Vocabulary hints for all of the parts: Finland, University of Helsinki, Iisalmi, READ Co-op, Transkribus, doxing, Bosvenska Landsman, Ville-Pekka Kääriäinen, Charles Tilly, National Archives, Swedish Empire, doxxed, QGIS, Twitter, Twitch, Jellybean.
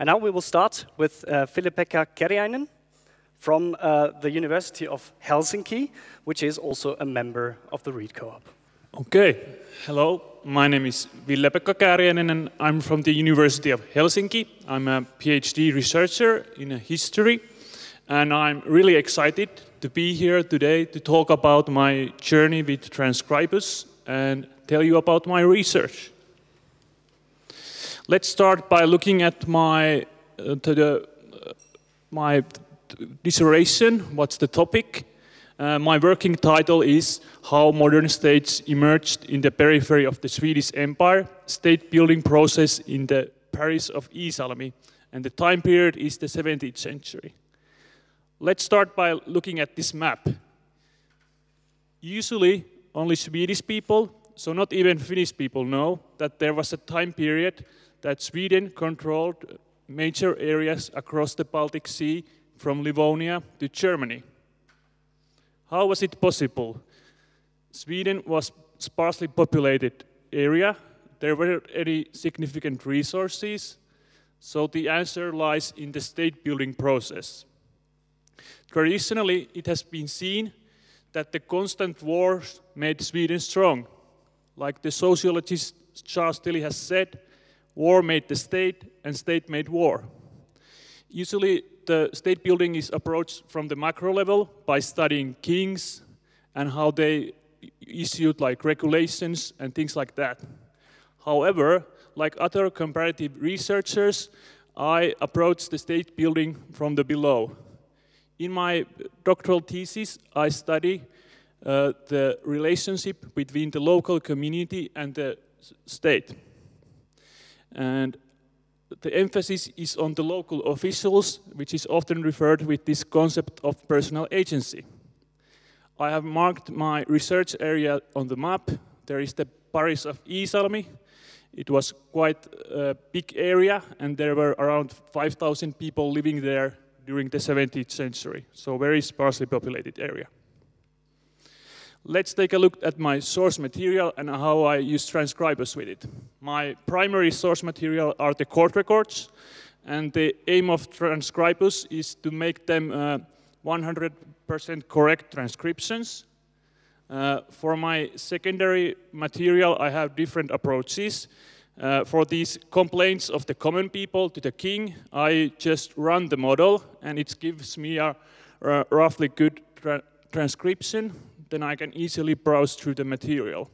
And now we will start with Ville-Pekka Kääriäinen from the University of Helsinki, which is also a member of the READ Co-op. Okay, hello. My name is Ville-Pekka Kääriäinen, and I'm from the University of Helsinki. I'm a PhD researcher in history, and I'm really excited to be here today to talk about my journey with Transkribus and tell you about my research. Let's start by looking at my dissertation. What's the topic? My working title is How Modern States Emerged in the Periphery of the Swedish Empire, State Building Process in the Parish of Iisalmi, and the time period is the 17th century. Let's start by looking at this map. Usually only Swedish people, so not even Finnish people, know that there was a time period that Sweden controlled major areas across the Baltic Sea from Livonia to Germany. How was it possible? Sweden was a sparsely populated area. There weren't any significant resources, so the answer lies in the state-building process. Traditionally, it has been seen that the constant wars made Sweden strong. Like the sociologist Charles Tilly has said, war made the state, and state made war. Usually, the state building is approached from the macro level by studying kings and how they issued like regulations and things like that. However, like other comparative researchers, I approached the state building from the below. In my doctoral thesis, I study the relationship between the local community and the state. And the emphasis is on the local officials, which is often referred with this concept of personal agency. I have marked my research area on the map. There is the parish of Iisalmi. It was quite a big area, and there were around 5,000 people living there during the 17th century, so very sparsely populated area. Let's take a look at my source material and how I use Transkribus with it. My primary source material are the court records, and the aim of Transkribus is to make them 100% correct transcriptions. For my secondary material, I have different approaches. For these complaints of the common people to the king, I just run the model, and it gives me a roughly good transcription. Then I can easily browse through the material.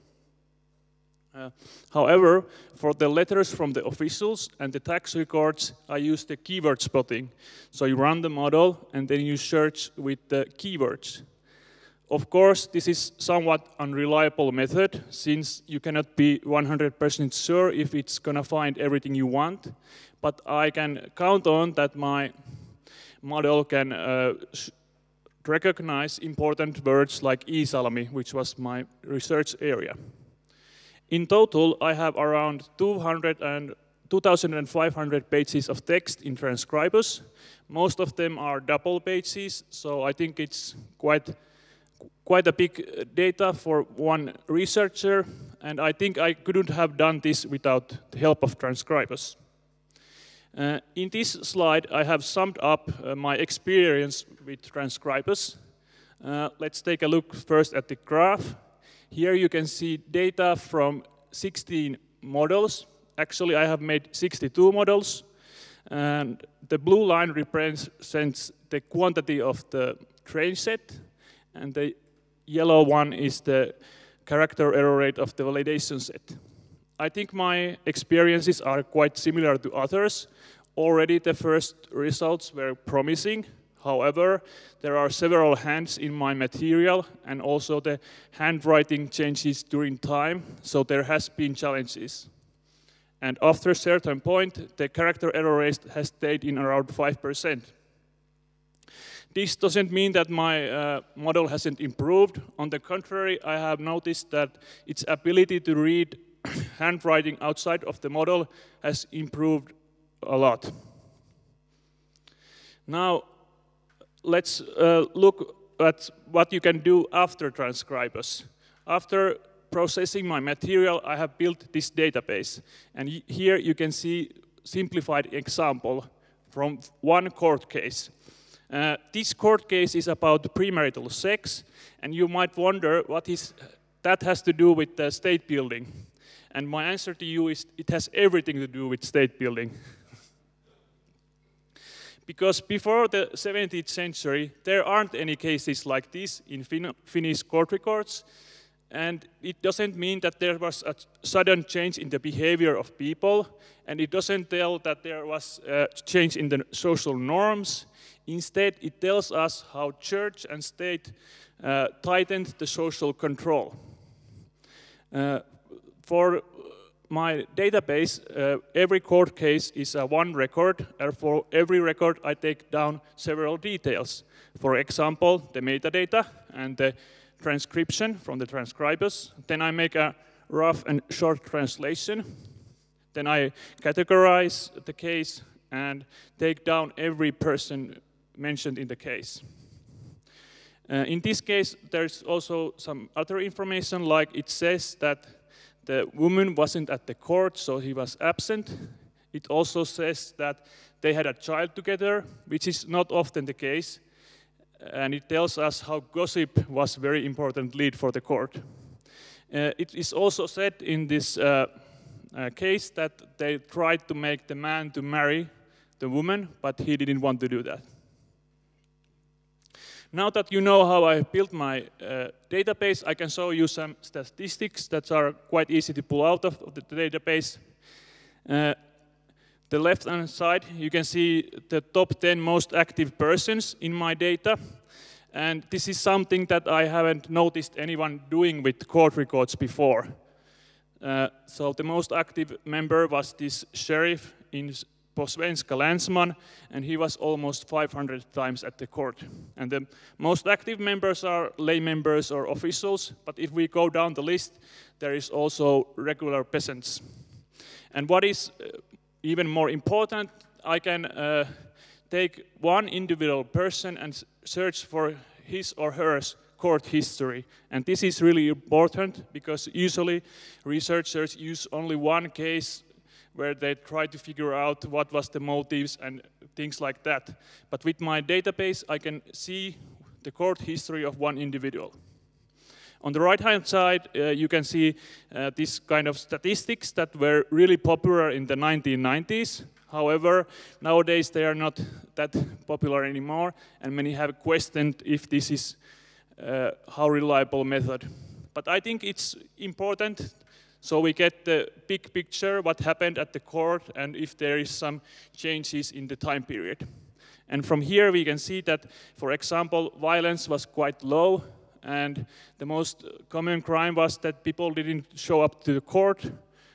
However, for the letters from the officials and the tax records, I use the keyword spotting. So you run the model, and then you search with the keywords. Of course, this is somewhat unreliable method, since you cannot be 100% sure if it's going to find everything you want. But I can count on that my model can recognize important words like Iisalmi, which was my research area. In total, I have around 2,500 pages of text in Transkribus. Most of them are double pages, so I think it's quite a big data for one researcher, and I think I couldn't have done this without the help of Transkribus. In this slide, I have summed up my experience with Transkribus. Let's take a look first at the graph. Here you can see data from 16 models. Actually, I have made 62 models. And the blue line represents the quantity of the train set. And the yellow one is the character error rate of the validation set. I think my experiences are quite similar to others. Already the first results were promising. However, there are several hands in my material, and also the handwriting changes during time, so there has been challenges. And after a certain point, the character error rate has stayed in around 5%. This doesn't mean that my model hasn't improved. On the contrary, I have noticed that its ability to read handwriting outside of the model has improved a lot. Now, let's look at what you can do after Transkribus. After processing my material, I have built this database. And here you can see a simplified example. from one court case. This court case is about premarital sex, and you might wonder what is that has to do with state building. And my answer to you is it has everything to do with state building. Because before the 17th century, there aren't any cases like this in Finnish court records. And it doesn't mean that there was a sudden change in the behavior of people, and it doesn't tell that there was a change in the social norms. Instead, it tells us how church and state tightened the social control. For my database, every court case is one record, and for every record I take down several details. For example, the metadata and the transcription from the transcribers. Then I make a rough and short translation. Then I categorize the case and take down every person mentioned in the case. In this case, there's also some other information, like it says that the woman wasn't at the court, so he was absent. It also says that they had a child together, which is not often the case. And it tells us how gossip was a very important lead for the court. It is also said in this case that they tried to make the man to marry the woman, but he didn't want to do that. Now that you know how I built my database, I can show you some statistics that are quite easy to pull out of the database. The left-hand side, you can see the top 10 most active persons in my data. And this is something that I haven't noticed anyone doing with court records before. So the most active member was this sheriff in Bosvenska Landsman, and he was almost 500 times at the court. And the most active members are lay members or officials, but if we go down the list, there is also regular peasants. And what is even more important, I can take one individual person and search for his or her court history. And this is really important because usually researchers use only one case where they try to figure out what was the motives and things like that. But with my database, I can see the court history of one individual. On the right-hand side, you can see this kind of statistics that were really popular in the 1990s. However, nowadays they are not that popular anymore, and many have questioned if this is how reliable method. But I think it's important so we get the big picture, what happened at the court, and if there is some changes in the time period. And from here we can see that, for example, violence was quite low. And the most common crime was that people didn't show up to the court.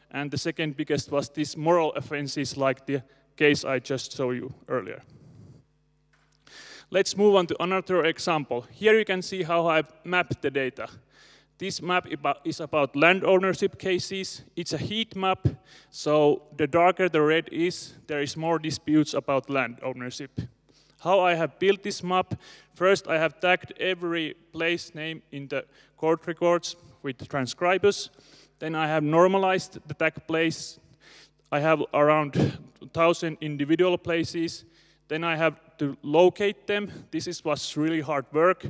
And the second biggest was these moral offenses like the case I just showed you earlier. Let's move on to another example. Here you can see how I've mapped the data. This map is about land ownership cases. It's a heat map, so the darker the red is, there is more disputes about land ownership. How I have built this map, first I have tagged every place name in the court records with transcribus. Then I have normalized the tag place. I have around 1,000 individual places. Then I have to locate them. This was really hard work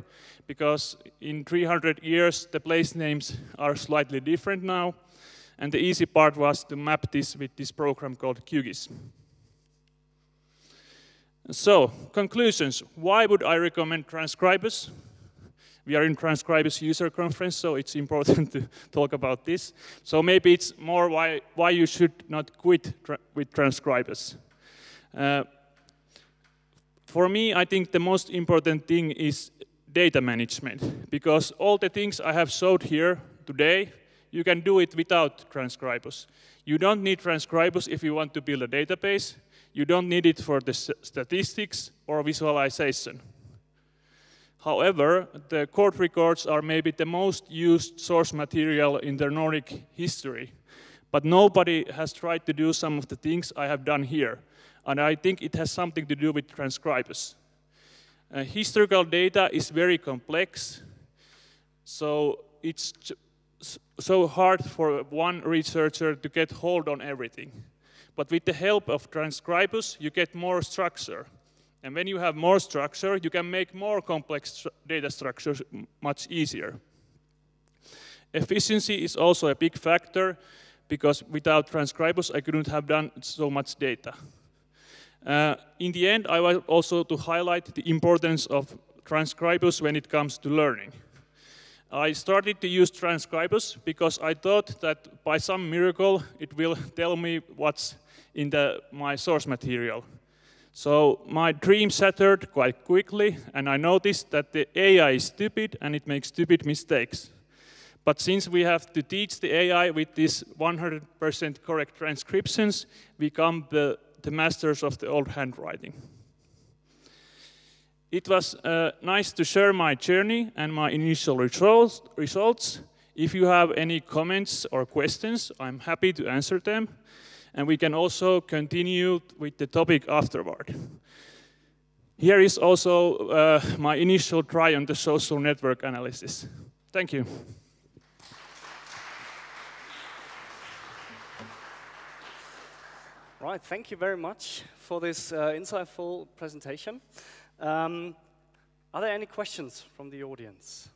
because in 300 years the place names are slightly different now. And the easy part was to map this with this program called QGIS. So, conclusions. Why would I recommend Transkribus? We are in Transkribus user conference, so it's important to talk about this. So maybe it's more why you should not quit with Transkribus. For me, I think the most important thing is data management, because all the things I have showed here today, you can do it without Transkribus. You don't need Transkribus if you want to build a database. You don't need it for the statistics or visualization. However, the court records are maybe the most used source material in the Nordic history, but nobody has tried to do some of the things I have done here, and I think it has something to do with transcribers. Historical data is very complex, so it's so hard for one researcher to get hold on everything. But with the help of Transkribus, you get more structure. And when you have more structure, you can make more complex data structures much easier. Efficiency is also a big factor, because without Transkribus, I couldn't have done so much data. In the end, I want also to highlight the importance of Transkribus when it comes to learning. I started to use Transkribus because I thought that by some miracle, it will tell me what's in my source material. So my dream shattered quite quickly, and I noticed that the AI is stupid and it makes stupid mistakes. But since we have to teach the AI with these 100% correct transcriptions, we become the masters of the old handwriting. It was nice to share my journey and my initial results. If you have any comments or questions, I'm happy to answer them. And we can also continue with the topic afterward. Here is also my initial try on the social network analysis. Thank you. Right, thank you very much for this insightful presentation. Are there any questions from the audience?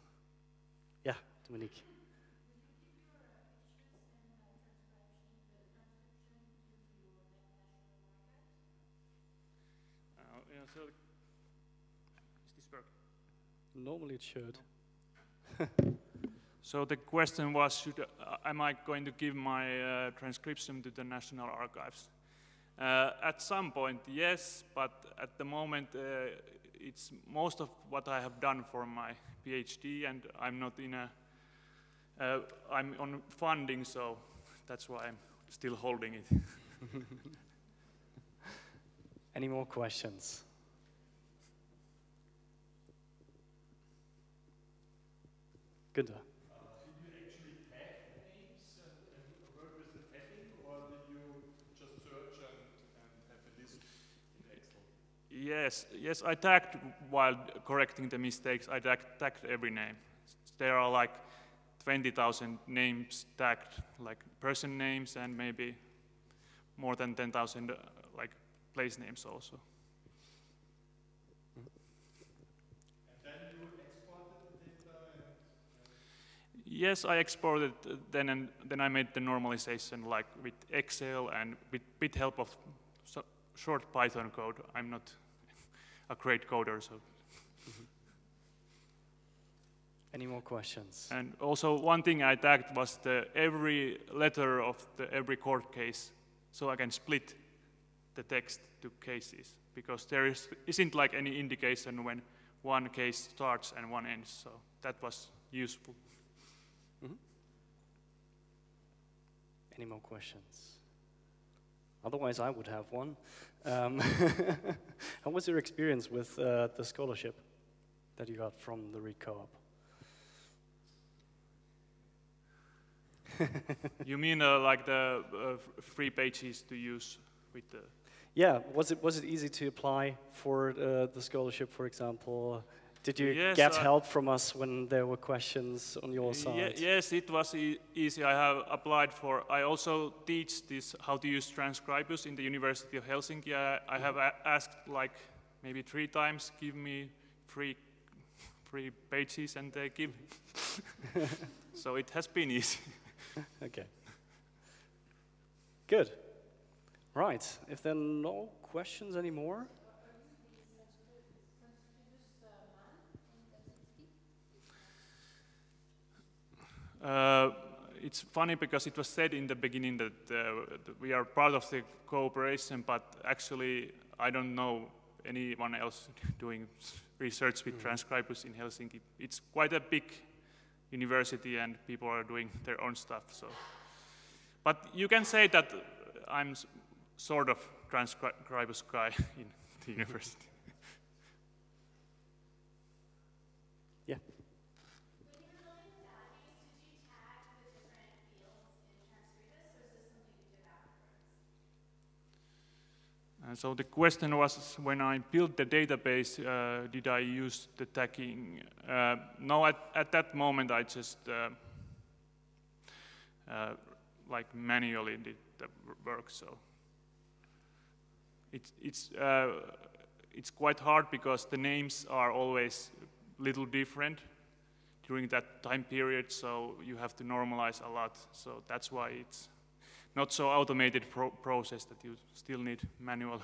Yeah, Dominique. Normally it should. So the question was, am I going to give my transcription to the National Archives? At some point, yes, but at the moment, it's most of what I have done for my PhD, and I'm not in a, I'm on funding, so that's why I'm still holding it. Any more questions? Good. Did you actually tag names and work with the tagging, or did you just search and have a list in Excel? Yes, I tagged while correcting the mistakes. I tagged every name. There are like 20,000 names tagged, like person names, and maybe more than 10,000 like place names also. Yes, I exported then, and then I made the normalization like with Excel and with help of short Python code. I'm not a great coder, so. Any more questions? And also one thing I tagged was every letter of every court case, so I can split the text to cases, because there isn't like any indication when one case starts and one ends, so that was useful. Any more questions? Otherwise, I would have one. How was your experience with the scholarship that you got from the READ Co-op? You mean like the free pages to use with the? Yeah. Was it easy to apply for the scholarship, for example? Did you get help from us when there were questions on your side? Yes, it was easy. I have applied for. I also teach this how to use Transkribus in the University of Helsinki. I have asked like maybe 3 times, give me free pages, and they give. So it has been easy. Okay. Good. Right. If there are no questions anymore. It's funny because it was said in the beginning that we are part of the cooperation, but actually I don't know anyone else doing research with Transkribus in Helsinki. It's quite a big university and people are doing their own stuff. So. But you can say that I'm sort of Transkribus guy in the university. Yeah. So the question was, when I built the database, did I use the tagging? No, at that moment I just like manually did the work. So It's quite hard because the names are always a little different during that time period, so you have to normalize a lot. So that's why it's not so automated process that you still need manual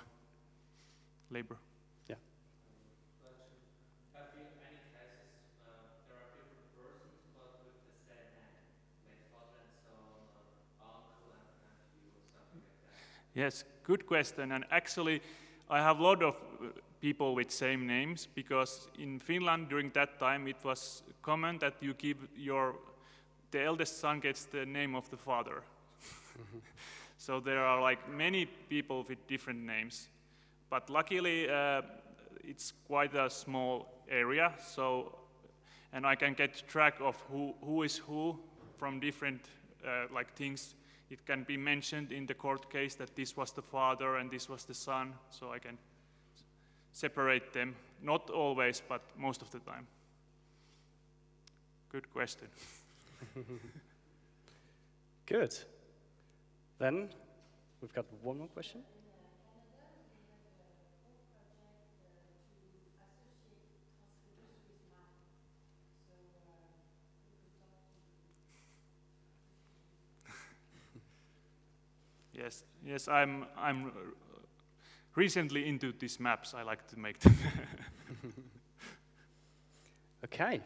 labor. Yeah. But in many cases, there are different versions, but with the same method, so uncle and nephew or something like that. Yes, good question. And actually, I have a lot of people with same names, because in Finland during that time it was common that you give the eldest son gets the name of the father. So there are like many people with different names, but luckily it's quite a small area, so and I can get track of who is who from different like things. It can be mentioned in the court case that this was the father and this was the son, so I can separate them. Not always, but most of the time. Good question. Good. Then we've got one more question. Yes, yes, I'm recently into these maps. I like to make them. Okay,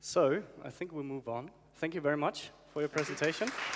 so I think we'll move on. Thank you very much for your presentation.